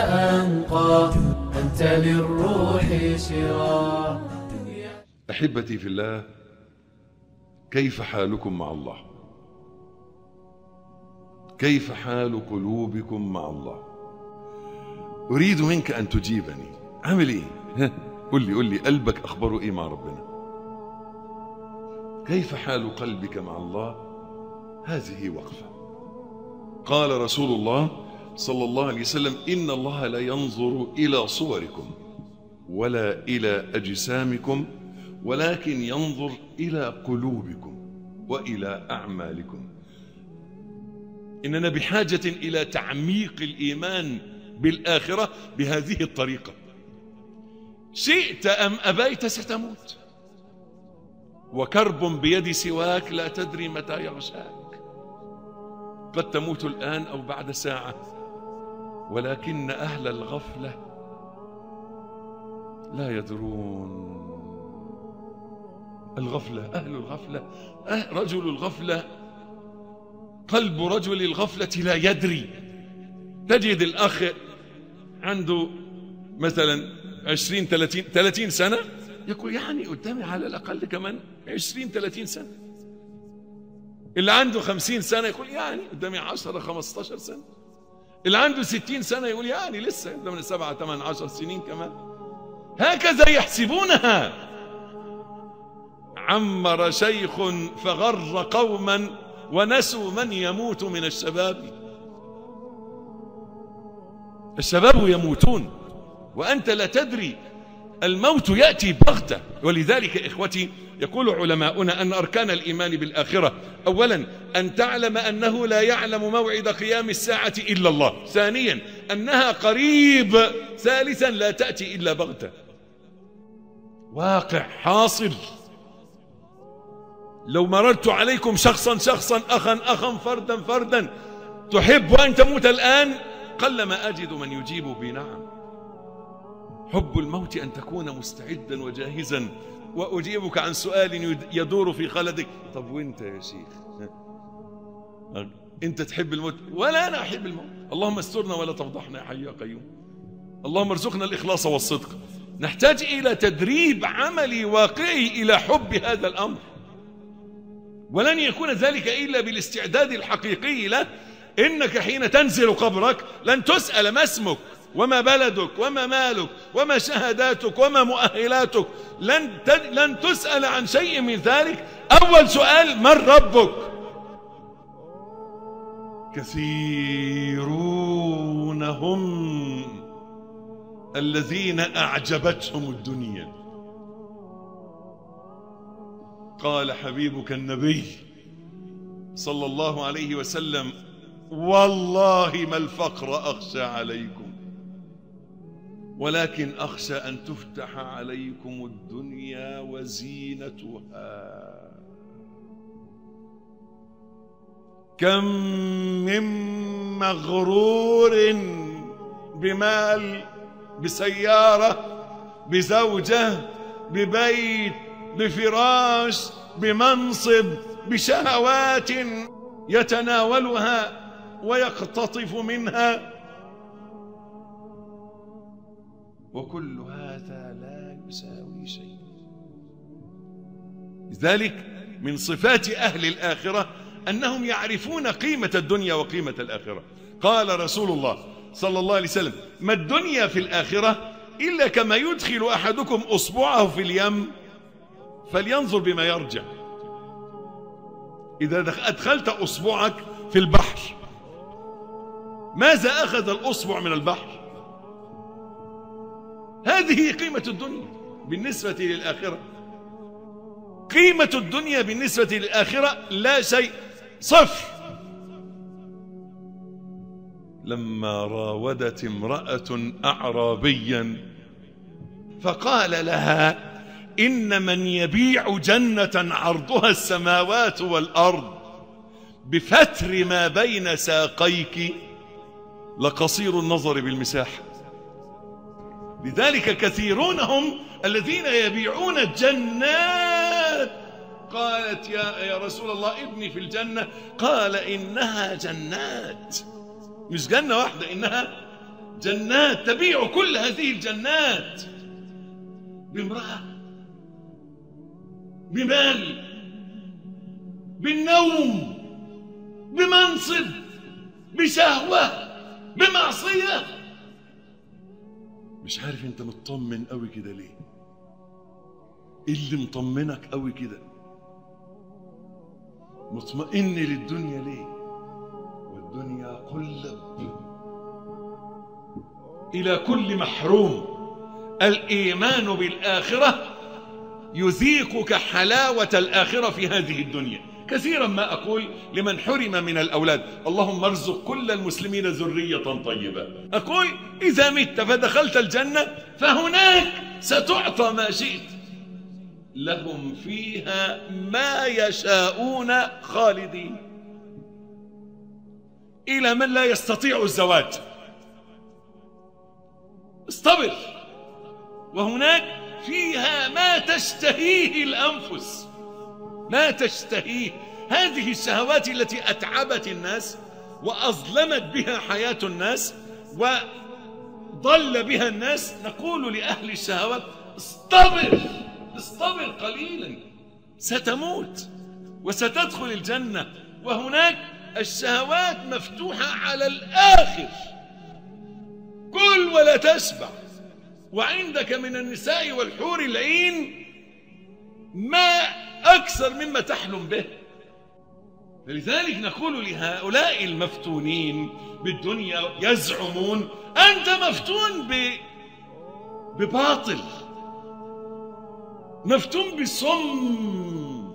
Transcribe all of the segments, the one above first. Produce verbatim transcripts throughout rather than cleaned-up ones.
أنقى أنت للروح شراء. أحبتي في الله، كيف حالكم مع الله؟ كيف حال قلوبكم مع الله؟ أريد منك أن تجيبني، عامل إيه؟ قل لي قل لي قلبك أخبره إيه مع ربنا؟ كيف حال قلبك مع الله؟ هذه وقفة. قال رسول الله صلى الله عليه وسلم: إن الله لا ينظر إلى صوركم ولا إلى أجسامكم، ولكن ينظر إلى قلوبكم وإلى أعمالكم. إننا بحاجة إلى تعميق الإيمان بالآخرة بهذه الطريقة. شئت أم أبيت ستموت، وكرب بيد سواك لا تدري متى يغشاك. قد تموت الآن أو بعد ساعة، ولكن أهل الغفلة لا يدرون. الغفلة، أهل الغفلة، أه رجل الغفلة، قلب رجل الغفلة لا يدري. تجد الأخ عنده مثلا عشرين ثلاثين ثلاثين سنة، يقول يعني قدامي على الأقل كمان عشرين ثلاثين سنة. اللي عنده خمسين سنة يقول يعني قدامي عشرة خمستاشر سنة. اللي عنده ستين سنة يقول يعني لسه قدامنا سبعة ثمان عشر سنين كمان. هكذا يحسبونها. عمر شيخ فغر قوما ونسوا من يموت من الشباب. الشباب يموتون وأنت لا تدري. الموت يأتي بغتة. ولذلك إخوتي يقول علماؤنا أن أركان الإيمان بالآخرة: أولا أن تعلم أنه لا يعلم موعد قيام الساعة إلا الله، ثانيا أنها قريب، ثالثا لا تأتي إلا بغتة، واقع حاصل. لو مررت عليكم شخصا شخصا، أخا أخا، فردا فردا، تحب أن تموت الآن؟ قلما أجد من يجيب بنعم. حب الموت أن تكون مستعدا وجاهزا. وأجيبك عن سؤال يدور في خلدك: طب وانت يا شيخ انت تحب الموت؟ ولا أنا أحب الموت. اللهم استرنا ولا تفضحنا يا حي يا قيوم. اللهم ارزقنا الإخلاص والصدق. نحتاج إلى تدريب عملي واقعي إلى حب هذا الأمر، ولن يكون ذلك إلا بالاستعداد الحقيقي له. إنك حين تنزل قبرك لن تسأل ما اسمك وما بلدك وما مالك وما شهاداتك وما مؤهلاتك. لن لن تسأل عن شيء من ذلك. أول سؤال: من ربك؟ كثيرون هم الذين أعجبتهم الدنيا. قال حبيبك النبي صلى الله عليه وسلم: والله ما الفقر أخشى عليكم، ولكن أخشى أن تفتح عليكم الدنيا وزينتها. كم من مغرور بمال، بسيارة، بزوجة، ببيت، بفراش، بمنصب، بشهوات يتناولها ويقتطف منها، وكل هذا لا يساوي شيء. لذلك من صفات أهل الآخرة أنهم يعرفون قيمة الدنيا وقيمة الآخرة. قال رسول الله صلى الله عليه وسلم: ما الدنيا في الآخرة إلا كما يدخل أحدكم أصبعه في اليم فلينظر بما يرجع. إذا أدخلت أصبعك في البحر، ماذا أخذ الأصبع من البحر؟ هذه قيمة الدنيا بالنسبة للآخرة. قيمة الدنيا بالنسبة للآخرة لا شيء، صفر. لما راودت امرأة أعرابيا فقال لها: إن من يبيع جنة عرضها السماوات والأرض بفتر ما بين ساقيك لقصير النظر بالمساحة. لذلك كثيرون هم الذين يبيعون الجنات. قالت: يا, يا رسول الله ابني في الجنة. قال: إنها جنات، مش جنة واحدة، إنها جنات، تبيع كل هذه الجنات بامرأة، بمال، بالنوم، بمنصب، بشهوة، بمعصية. مش عارف انت مطمن قوي كده ليه؟ ايه اللي مطمنك قوي كده؟ مطمئن للدنيا ليه؟ والدنيا قلب إلى كل محروم. الإيمان بالآخرة يذيقك حلاوة الآخرة في هذه الدنيا. كثيرا ما أقول لمن حرم من الأولاد: اللهم ارزق كل المسلمين ذرية طيبة. أقول: إذا مت فدخلت الجنة فهناك ستعطى ما شئت، لهم فيها ما يشاءون خالدين. إلى من لا يستطيع الزواج: اصطبر، وهناك فيها ما تشتهيه الأنفس، ما تشتهيه هذه الشهوات التي أتعبت الناس وأظلمت بها حياة الناس وضل بها الناس. نقول لأهل الشهوات: اصطبر، اصطبر قليلا، ستموت وستدخل الجنة. وهناك الشهوات مفتوحة على الآخر، كل ولا تشبع، وعندك من النساء والحور العين ما أكثر مما تحلم به. لذلك نقول لهؤلاء المفتونين بالدنيا، يزعمون: أنت مفتون بباطل، مفتون بصم.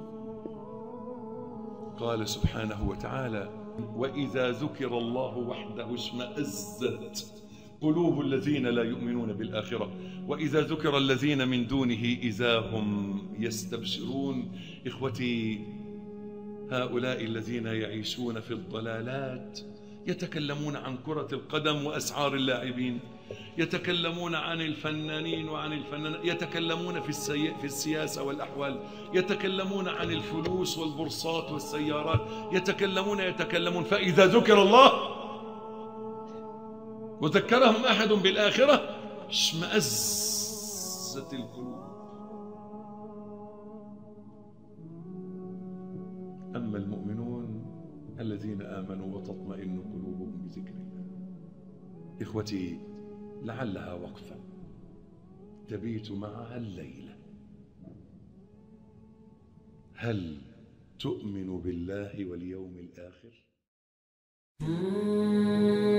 قال سبحانه وتعالى: وإذا ذكر الله وحده اشمأزت قلوب الذين لا يؤمنون بالآخرة وإذا ذكر الذين من دونه إذا هم يستبشرون. إخوتي، هؤلاء الذين يعيشون في الضلالات يتكلمون عن كرة القدم وأسعار اللاعبين، يتكلمون عن الفنانين وعن الفنانات، يتكلمون في, السي... في السياسة والأحوال، يتكلمون عن الفلوس والبورصات والسيارات، يتكلمون يتكلمون فإذا ذكر الله وذكرهم أحد بالآخرة اشمأزت القلوب. أما المؤمنون الذين آمنوا وتطمئن قلوبهم بذكر الله. إخوتي، لعلها وقفة تبيت معها الليلة: هل تؤمن بالله واليوم الآخر؟